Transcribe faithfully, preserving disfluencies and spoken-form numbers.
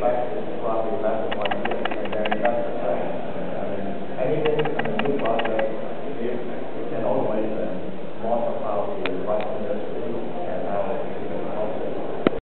Back to this property, back to